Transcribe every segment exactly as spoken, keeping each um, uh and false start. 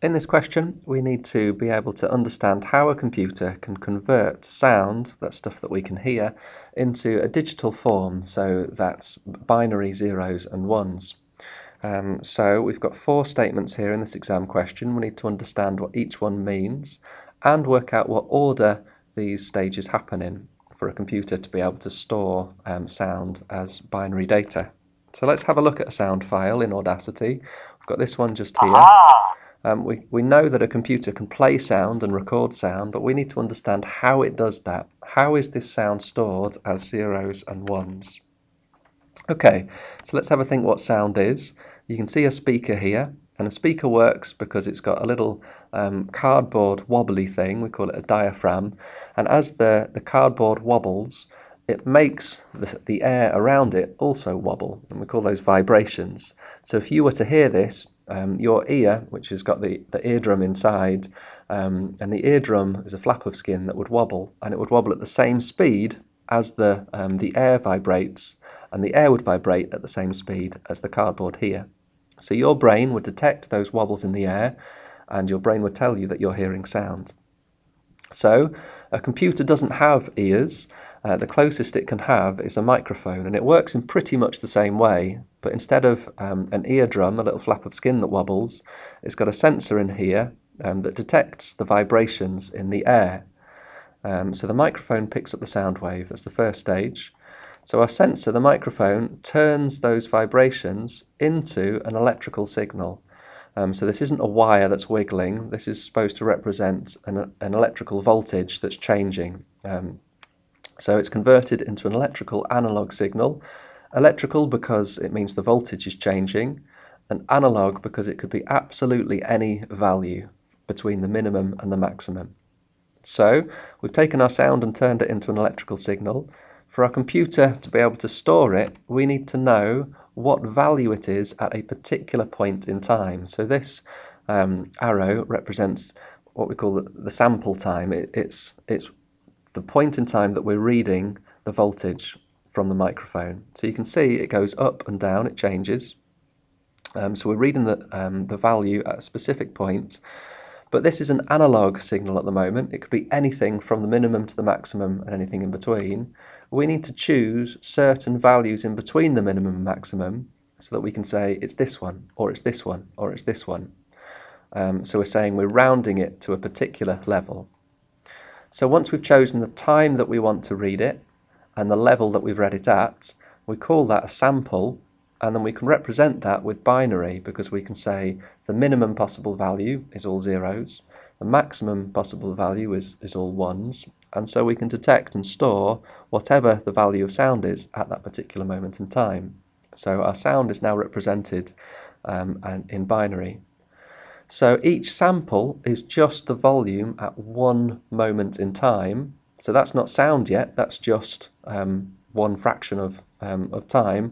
In this question, we need to be able to understand how a computer can convert sound, that stuff that we can hear, into a digital form, so that's binary zeros and ones. Um, so we've got four statements here in this exam question. We need to understand what each one means and work out what order these stages happen in for a computer to be able to store um, sound as binary data. So let's have a look at a sound file in Audacity. We've got this one just here. Ah! Um, we, we know that a computer can play sound and record sound, but we need to understand how it does that. How is this sound stored as zeros and ones? Okay, so let's have a think what sound is. You can see a speaker here, and a speaker works because it's got a little um, cardboard wobbly thing, we call it a diaphragm, and as the, the cardboard wobbles, it makes the, the air around it also wobble, and we call those vibrations. So if you were to hear this, Um, your ear, which has got the, the eardrum inside, um, and the eardrum is a flap of skin that would wobble, and it would wobble at the same speed as the, um, the air vibrates, and the air would vibrate at the same speed as the cardboard here. So your brain would detect those wobbles in the air, and your brain would tell you that you're hearing sound. So a computer doesn't have ears. Uh, the closest it can have is a microphone, and it works in pretty much the same way, but instead of um, an eardrum, a little flap of skin that wobbles, it's got a sensor in here um, that detects the vibrations in the air. Um, so the microphone picks up the sound wave, that's the first stage. So our sensor, the microphone, turns those vibrations into an electrical signal. Um, so this isn't a wire that's wiggling, this is supposed to represent an, an electrical voltage that's changing. Um, So it's converted into an electrical analog signal. Electrical because it means the voltage is changing, and analog because it could be absolutely any value between the minimum and the maximum. So we've taken our sound and turned it into an electrical signal. For our computer to be able to store it, we need to know what value it is at a particular point in time. So this um, arrow represents what we call the sample time. It, it's, it's the point in time that we're reading the voltage from the microphone. So you can see it goes up and down, it changes. Um, so we're reading the, um, the value at a specific point, but this is an analog signal at the moment. It could be anything from the minimum to the maximum and anything in between. We need to choose certain values in between the minimum and maximum so that we can say it's this one, or it's this one, or it's this one. Um, so we're saying we're rounding it to a particular level. So once we've chosen the time that we want to read it and the level that we've read it at, we call that a sample, and then we can represent that with binary because we can say the minimum possible value is all zeros, the maximum possible value is, is all ones, and so we can detect and store whatever the value of sound is at that particular moment in time. So our sound is now represented um, in binary. So each sample is just the volume at one moment in time. So that's not sound yet, that's just um, one fraction of, um, of time.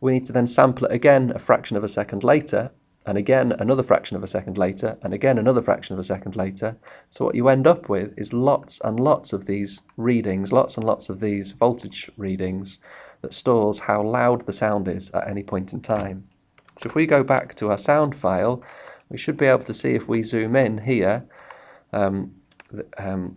We need to then sample it again a fraction of a second later, and again another fraction of a second later, and again another fraction of a second later. So what you end up with is lots and lots of these readings, lots and lots of these voltage readings that stores how loud the sound is at any point in time. So if we go back to our sound file, we should be able to see if we zoom in here, um, um,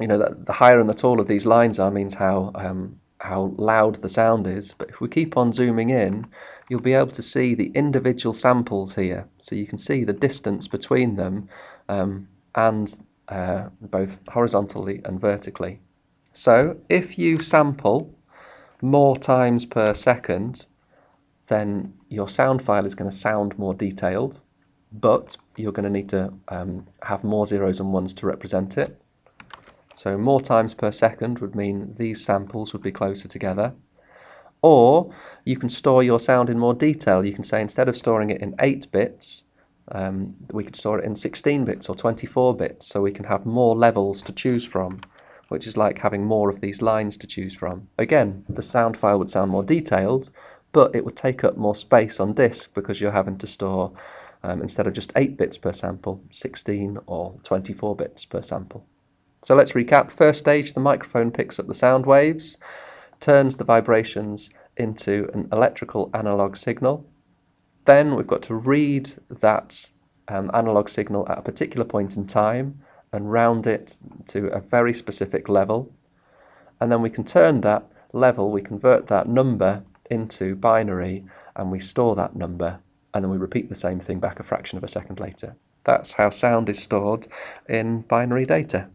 you know, that the higher and the taller these lines are means how, um, how loud the sound is. But if we keep on zooming in, you'll be able to see the individual samples here. So you can see the distance between them um, and uh, both horizontally and vertically. So if you sample more times per second, then your sound file is going to sound more detailed. But you're going to need to um, have more zeros and ones to represent it. So more times per second would mean these samples would be closer together. Or you can store your sound in more detail. You can say instead of storing it in eight bits, um, we could store it in sixteen bits or twenty-four bits, so we can have more levels to choose from, which is like having more of these lines to choose from. Again, the sound file would sound more detailed, but it would take up more space on disk because you're having to store Um, instead of just eight bits per sample, sixteen or twenty-four bits per sample. So let's recap. First stage, the microphone picks up the sound waves, turns the vibrations into an electrical analog signal. Then we've got to read that um, analog signal at a particular point in time and round it to a very specific level, and then we can turn that level, we convert that number into binary, and we store that number, and then we repeat the same thing back a fraction of a second later. That's how sound is stored in binary data.